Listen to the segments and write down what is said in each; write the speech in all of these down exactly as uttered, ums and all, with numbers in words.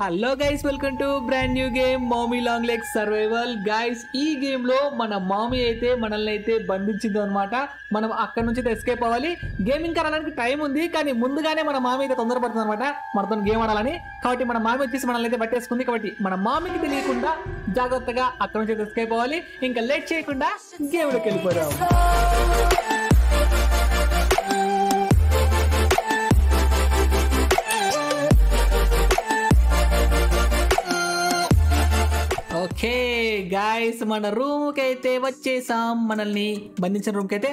Hello guys, welcome to brand new game mommy long legs survival. Guys, ఈ game లో మన మామీ అయితే మనల్ని అయితే బంధించింది అనమాట. మనం అక్కడ నుంచి ఎస్కేప్ అవ్వాలి. గేమింగ్ కరాలడానికి టైం ఉంది, కానీ ముందుగానే మన మామీ అయితే తొందరపడుతుంది అనమాట మనతో గేమ్ ఆడాలని. కాబట్టి మన మామీ వచ్చేసి మనల్ని అయితే పట్టేసుకుంది. కాబట్టి మన మామీకి తెలియకుండా జాగ్రత్తగా అక్కడ నుంచి ఎస్కేప్ అవ్వాలి. ఇంకా లేట్ చేయకుండా గేమ్ లోకి వెళ్ళిపోదాం. ఓకే గాయస్, మన రూమ్కి అయితే వచ్చేసాం. మనల్ని బంధించిన రూమ్కి అయితే,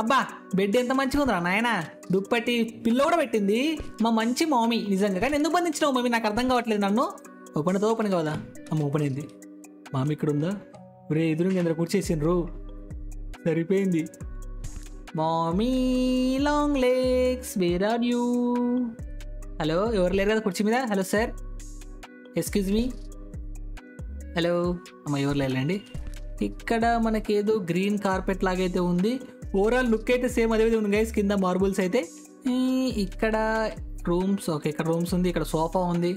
అబ్బా బెడ్ ఎంత మంచిగా ఉందిరా నాయన, దుప్పటి పిల్ల కూడా పెట్టింది మా మంచి మామీ నిజంగా. కానీ ఎందుకు బంధించినావు మమ్మీ, నాకు అర్థం కావట్లేదు. నన్ను ఓపెన్ అయితే ఓపెన్ కాదా? అమ్మ ఓపెన్ అయింది. మామీ ఇక్కడ ఉందా? రే ఎదురు ఎందుకు కూర్చేసిండ్రు, సరిపోయింది. Mommy long legs where are you? Hello, ఎవరు లేరు కదా కుర్చీ మీద? Hello sir, excuse me. Hello అమ్మ, ఎవరు లేదండి. ఇక్కడ మనకేదో గ్రీన్ కార్పెట్ లాగైతే ఉంది. ఓవరాల్ లుక్ అయితే సేమ్ అదే ఉంది గైస్. కింద మార్బుల్స్ అయితే, ఇక్కడ రూమ్స్. ఓకే, ఇక్కడ రూమ్స్ ఉంది, ఇక్కడ సోఫా ఉంది.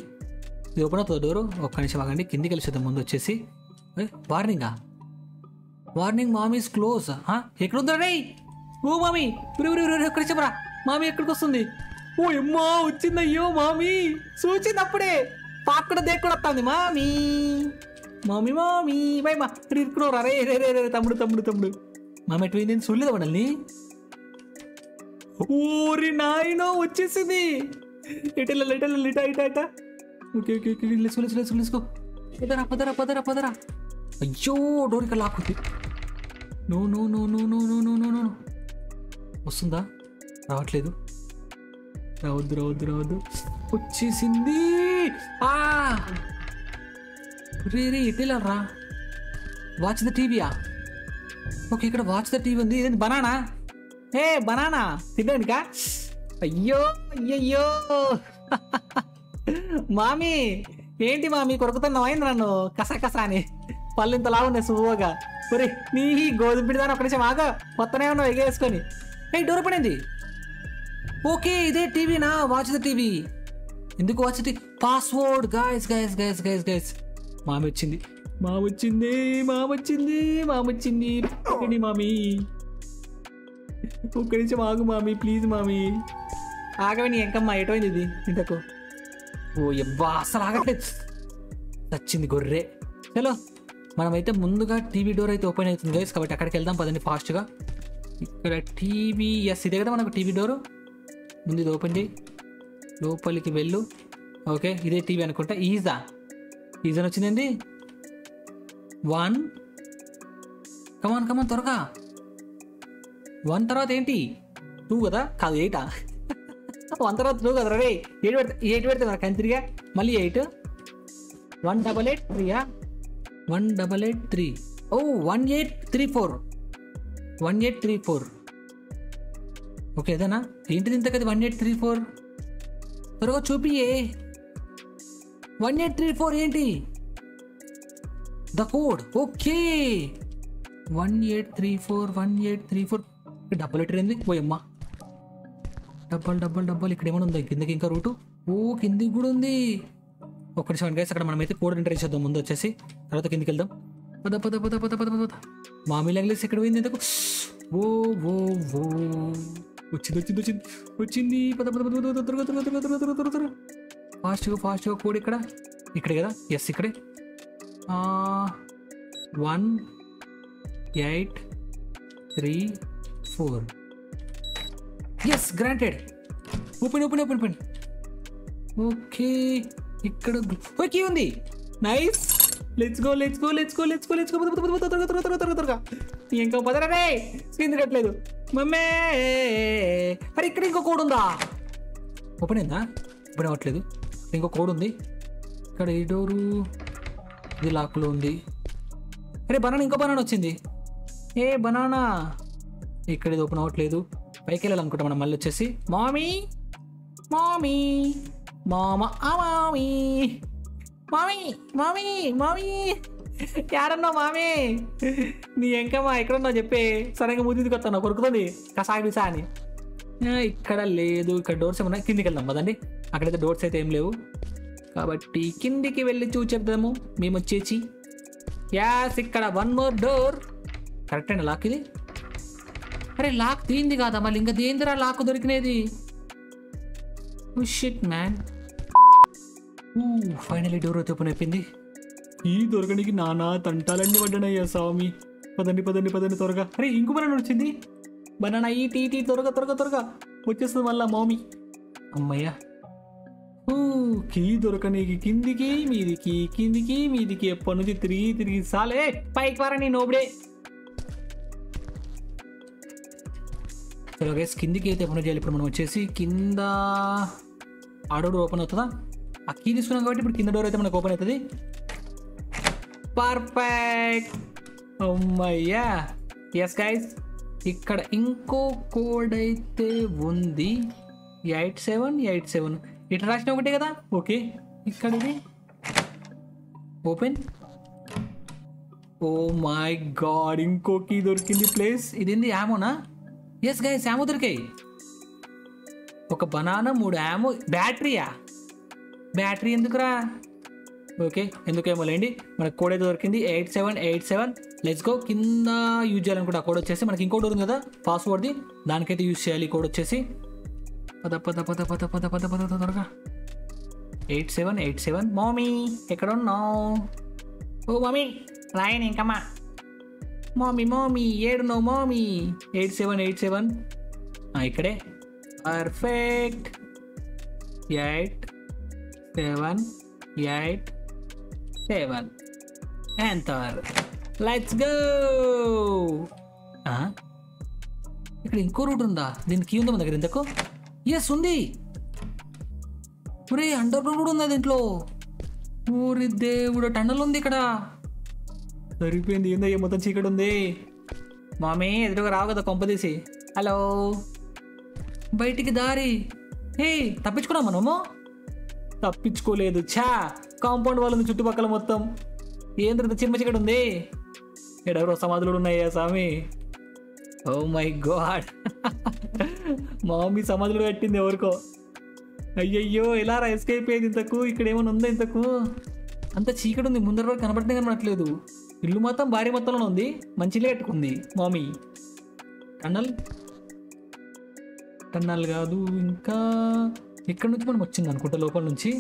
ఇది ఓపెన్ అవుతుంది డోరు. ఒక్క నిమిషం ఆగండి, కిందికి వెళ్ళిపోతాం. ముందు వచ్చేసి వార్నింగా, వార్నింగ్ మామీ ఈజ్ క్లోజ్. ఎక్కడ ఉందా? ఓ మామీ, ఒక్క నిమిషం రా. మామీ ఎక్కడికి వస్తుంది? ఓ అమ్మా వచ్చింది. అయ్యో మామీ చూచింది అప్పుడే, పాక్ కూడా దేక్ కూడా వస్తుంది. మామీ మామీ మామీ బాయ్ మా ఇక్కడ రే రే రే రే తమ్ముడు తమ్ముడు తమ్ముడు మామ ఎటు నేను చూడలేదు మనల్ని. ఊరి నాయనో వచ్చేసింది. ఎటెళ్ళ ఎటెళ్ళ ఇట ఇట ఇట. ఓకే ఓకే ఓకే లేసుకో లేసుకో లేసుకో. పదరా పదరా పదరా పదరా. అయ్యో డోర్ ఇక్కడ లాక్ ఉంది. No no no no no no no no no. వస్తుందా? రావట్లేదు. రావద్దు రావద్దు రావద్దు. వచ్చేసింది. ఆ రే రే ఇటేలరా. వాచ్ ద టీవీయా? ఓకే, ఇక్కడ వాచ్ ద టీవీ ఉంది. ఇదేంటి బనానా? ఏ బనానా తినండి కా. అయ్యో అయ్యయ్యో మామీ ఏంటి మామీ కొరుకుతున్నావు? అయింది నన్ను కసా కసా అని పళ్ళు ఇంత లాగున్నాయి సువ్వగా. ఒరే నీ గోధుమ పిండి దాని ఒక్క నిమిషం ఆగ, కొత్తనే ఉన్నావు ఎగేసుకొని. ఏ డోర్ పడింది. ఓకే ఇదే టీవీనా? Watch the TV. ఎందుకు watch the TV? Password. Guys guys guys guys guys mommy వచ్చింది, మామ వచ్చింది, మామ వచ్చింది, మామ వచ్చింది. మామీ ఒక్క నుంచి మాకు మామీ ప్లీజ్ మామీ ఆగవని. ఎంకమ్మా ఏటోయింది ఇది ఇంతకు? ఓ ఎవ్వా అసలు ఆగలేదు, వచ్చింది గొర్రె. హలో, మనమైతే ముందుగా టీవీ డోర్ అయితే ఓపెన్ అవుతుంది గైస్, కాబట్టి అక్కడికి వెళ్దాం పదండి ఫాస్ట్గా. ఇక్కడ టీవీ, ఎస్ ఇదే కదా మనకు టీవీ డోరు. ముందు ఇది ఓపెన్ చేయి, లోపలికి వెళ్ళు. ఓకే ఇదే టీవీ అనుకుంటా. ఈజా సీజన్ వచ్చిందండి. వన్ కమాన్ కమాన్ త్వరగా. వన్ తర్వాత ఏంటి? టూ కదా? కాదు ఎయిటా? వన్ తర్వాత టూ కదా? రే ఎయిట్ పెడతా, ఎయిట్ పెడతా మనకు కంత్రిగా. మళ్ళీ ఎయిట్. వన్ డబల్ ఎయిట్ త్రీయా? One double eight three. Oh one eight three four. One eight three four. Okay అదేనా? ఏంటిది ఇంతకది వన్ ఎయిట్ త్రీ ఫోర్? త్వరగా చూపియే. వన్ ఎయిట్ త్రీ ఫోర్ ఏంటి the code? Okay one eight three four one eight three four double eight ఏంది? పోయమ్మా డబ్బల్ డబ్బల్ డబ్బల్. ఇక్కడ ఏమైనా ఉందా? కిందకి ఇంకా రూటు. ఓ కిందికి కూడా ఉంది. ఒకటి సెవెన్ గైస్, అక్కడ మనమైతే కోడ్ ఎంటర్ చేద్దాం ముందు వచ్చేసి, తర్వాత కిందికి వెళ్దాం. పద పద పద పద పద పద. మామీ లాంగ్ లెగ్స్ ఇక్కడ పోయింది ఎందుకు? ఓ ఓ ఓ వచ్చింది వచ్చింది వచ్చింది వచ్చింది. పద పద పద. ఫాస్ట్గా ఫాస్ట్గా కోడ్ ఇక్కడ ఇక్కడే కదా? ఎస్ ఇక్కడే. One eight three four. Yes granted. Open open open open. Okay ఇక్కడ ఓకే ఉంది. Nice. Let's go let's go let's go let's go let's go. త్వరగా త్వరగా త్వరగా త్వరగా. ఇంకో పదరా రే, స్క్రీన్ తిరగట్లేదు మమ్మే. మరి ఇక్కడ ఇంకో కోడ్ ఉందా? ఓపెన్ అయిందా? ఓపెన్ అవ్వట్లేదు. ఇంకో కోడ్ ఉంది ఇక్కడ. ఈ డోరు ఇది లాక్లో ఉంది. అరే బనానా, ఇంకో బనానా వచ్చింది. ఏ బనానా ఇక్కడ ఇది ఓపెన్ అవ్వట్లేదు. పైకి వెళ్ళాలనుకుంటాం మనం. మళ్ళీ వచ్చేసి మామీ మామీ మామ ఆ మామీ మామీ మామీ మామీ యారన్నావు మామీ? నీ ఎంకమ్మా ఎక్కడున్నావు చెప్పే. సరిగ్గా ముద్దుకు వస్తున్నావు కొరుకుతుంది కసాగిసా అని. ఇక్కడ లేదు. ఇక్కడ డోర్స్ ఏమన్నా? కిందికి వెళ్దాం పదండి. అక్కడైతే డోర్స్ అయితే ఏం లేవు. కాబట్టి కిందికి వెళ్ళి చూచేద్దాము మేము వచ్చేసి. యాస్ ఇక్కడ వన్ మోర్ డోర్. కరెక్ట్ అండి లాక్ ఇది. అరే లాక్ దీంది కాదా మళ్ళీ, ఇంకా దేందిరా లాక్ దొరికినది? Shit man. ఫైనలీ డోర్ అయితే ఓపెన్ అయిపోయింది. ఈ దొరకడానికి నానా తంటాలన్నీ పడ్డానయ్యా స్వామి. పదండి పదండి పదండి త్వరగా. అరే ఇంకో బనానా వచ్చింది. బనానా ఈ టీ టీ త్వరగా త్వరగా త్వరగా వచ్చేస్తుంది మళ్ళీ మమ్మీ. అమ్మయ్యా కీ దొరకనీకి కిందికి మీదికి కిందికి మీదికి ఎప్పటి నుంచి తిరిగి తిరిగి సాలే పైకి వారా నేను ఓబడే. చలో గైస్ కిందికి అయితే ఓపెన్ చేయాలి. ఇప్పుడు మనం వచ్చేసి కింద ఆడోడు ఓపెన్ అవుతుందా? ఆ కీ తీసుకున్నాం కాబట్టి ఇప్పుడు కింద డోర్ అయితే మనకు ఓపెన్ అవుతుంది. పర్ఫెక్ట్. అమ్మయ్యా ఎస్ గైస్ ఇక్కడ ఇంకో కోడ్ అయితే ఉంది. ఎయిట్ సెవెన్ ఎయిట్ సెవెన్ ఇట్లా రాసిన ఒకటే కదా. ఓకే ఇక్కడ ఇది ఓపెన్. ఓ మై గాడ్ ఇంకోకి దొరికింది ప్లేస్. ఇది ఏంది యామోనా? ఎస్ గైస్ యామో దొరికాయి. ఒక బనానా మూడు యామో. బ్యాటరీయా? బ్యాటరీ ఎందుకురా? ఓకే ఎందుకేమో లేండి మనకు కోడ్ అయితే దొరికింది eight seven eight seven. Let's go. కింద యూజ్ చేయాలనుకుంటే ఆ కోడ్ వచ్చేసి మనకి ఇంకోటి ఉంది కదా పాస్వర్డ్ది, దానికైతే యూజ్ చేయాలి. కోడ్ వచ్చేసి పద పద పద పద పద పద పద త్వరగా. Eight seven eight seven. Mommy ఎక్కడ ఉన్నావు? ఓ మమ్మీ రాయని ఇంకమ్మా. మమ్మీ మమ్మీ ఏడున్నావు mommy? Eight seven eight seven. ఇక్కడే. Perfect. Eight seven eight seven. Enter. Let's go. ఇక్కడ ఇంకో రూట్ ఉందా? దీనికి కీ ఉందా మన దగ్గర ఇంతకు? ఎస్ ఉంది. ఒరే అండర్ గ్రౌండ్ కూడా ఉందా దీంట్లో? ఊరి దేవుడు టన్నల్ ఉంది ఇక్కడ. సరిపోయింది. ఏందో ఏ మొత్తం చీకటి ఉంది. మామే ఎదురుగా రావు కదా కొంపదీసి. హలో బయటికి దారి. హే తప్పించుకున్నాం మనము. తప్పించుకోలేదు ఛా. కాంపౌండ్ వాళ్ళు ఉంది చుట్టుపక్కల మొత్తం. ఏంద్ర చిమ్మ చీకటి ఉంది. ఎడెవరో సమాధులు ఉన్నాయా స్వామి. ఓ మై గాడ్ మమ్మీ సమాధులు కట్టింది ఎవరికో. అయ్యయ్యో ఎలా రా ఎస్కేప్ అయ్యేది? ఇంతకు ఇక్కడ ఏమైనా ఉందా? ఇంతకు అంత చీకటి ఉంది. ముందర వరకు కనబడుతుంది కనబడట్లేదు. ఇల్లు మొత్తం భారీ మొత్తంలో ఉంది. మంచిగా కట్టుకుంది మమ్మీ. టన్నల్ టన్నల్ కాదు ఇంకా ఇక్కడ నుంచి మనం వచ్చింది అనుకుంటా లోపల నుంచి.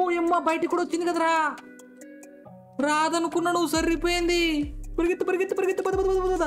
ఓ అమ్మ బయటికి కూడా వచ్చింది కదరా. రాదనుకున్నాను. సరిపోయింది. పరిగెత్తు పరిగెత్తు పరిగెత్తు పద పద పద.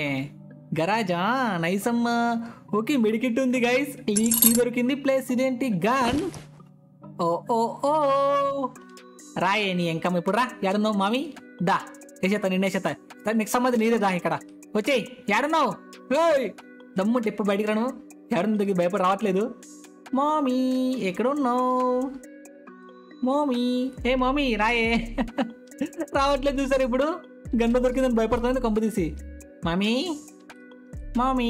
గరాజా నైసమ్మా. ఓకే మెడికిట్ ఉంది గైస్. కీ దొరికింది ప్లేస్. ఇదేంటి గన్? ఓ ఓ ఓ రాయే నీ ఎంకమ్మ ఇప్పుడు రా. యాడున్నావు మామి? దా వేసేత నిన్నేసేత. నెక్స్ట్ సంబంధం నీదే దా ఇక్కడ వచ్చే. యాడున్నావు? దమ్ముంటే ఎప్పుడు బయటికి రాను. యాడున్న దగ్గర భయపడి రావట్లేదు. మామీ ఎక్కడున్నావు? మామీ ఏ మామీ రాయే. రావట్లేదు చూసారు. ఇప్పుడు గంట దొరికిందని భయపడుతుంది కంపు తీసి. మామీ మామీ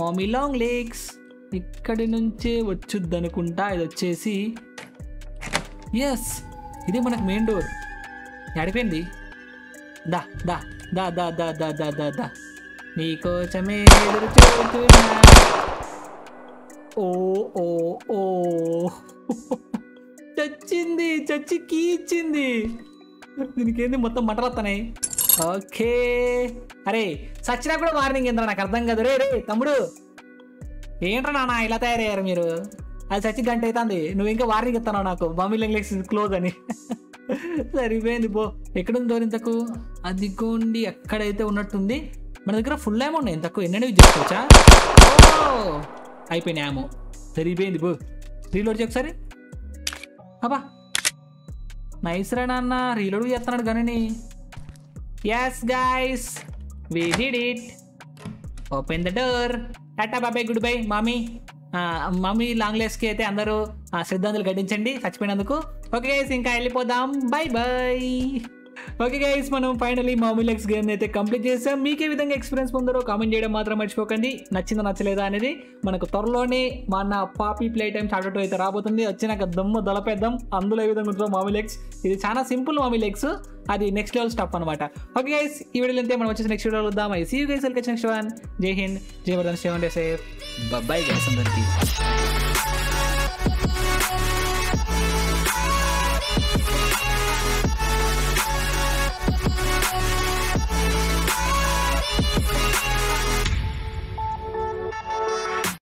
మామీ లాంగ్ లెగ్స్ ఇక్కడి నుంచే వచ్చుద్ది అనుకుంటా. ఇది వచ్చేసి ఎస్ ఇదే మనకు మెయిన్ డోర్. అడిపోయింది. దా దా దా దా దా దా దా దా దా నీకోసమే. ఓ ఓ ఓ చచ్చింది చచ్చి కీ ఇచ్చింది. దీనికి ఏంది మొత్తం మటలు వస్తున్నాయి. ఓకే అరే సచ్చినా కూడా మార్నింగ్ ఏంద్రా నాకు అర్థం కాదు. రే రే తమ్ముడు ఏంట్రా నాన్న ఇలా తయారయ్యారు మీరు? అది సచ్చి గంట అవుతుంది నువ్వు ఇంకా వార్నింగ్ ఇస్తున్నావు నాకు మమ్మీ లాంగ్ లెగ్స్ క్లోజ్ అని. సరిపోయింది బో. ఎక్కడుంది డోర్ ఇంతకు? అదిగోండి అక్కడైతే ఉన్నట్టుంది. మన దగ్గర ఫుల్ ఏమో ఉన్నాయి ఇంతకు. ఎన్నడూ యూజ్ చేసుకోవచ్చా? అయిపోయినాయేమో. సరిపోయింది బో. రీలోడ్ చేయ ఒకసారి. అబ్బా నైస్ రా నాన్న రీలోడ్ చేస్తున్నాడు గనని. Yes guys, we did it. Open the door. Tata bye goodbye mommy. Mommy long legs కి అయితే అందరూ శ్రద్ధాంజలి ఘటించండి చచ్చిపోయినందుకు. ఓకే గైస్ ఇంకా వెళ్ళిపోదాం, బై బై. ఓకే గైస్ మనం ఫైనల్లీ మామీ లెగ్స్ గేమ్ అయితే కంప్లీట్ చేసాం. మీకు ఏ విధంగా ఎక్స్పీరియన్స్ పొందారో కామెంట్ చేయడం మాత్రం మర్చిపోకండి. నచ్చిందా నచ్చలేదా అనేది మనకు త్వరలోనే మన poppy play time chapter two అయితే రాబోతుంది. వచ్చినాక దమ్ము దొలపేద్దాం. అందులో ఏ విధంగా ఉంటుందో మామీ లెగ్స్, ఇది చాలా సింపుల్ మామీ లెగ్స్, అది నెక్స్ట్ లెవెల్ స్టఫ్ అనమాట. ఓకే గైస్ ఈ వీడియోలో అంతే, మనం వచ్చేసి నెక్స్ట్ వీడియోలో వద్దాం. I see you guys, welcome next one. జై హింద్, జై Vardhan, stay safe, bye guys అందరికీ.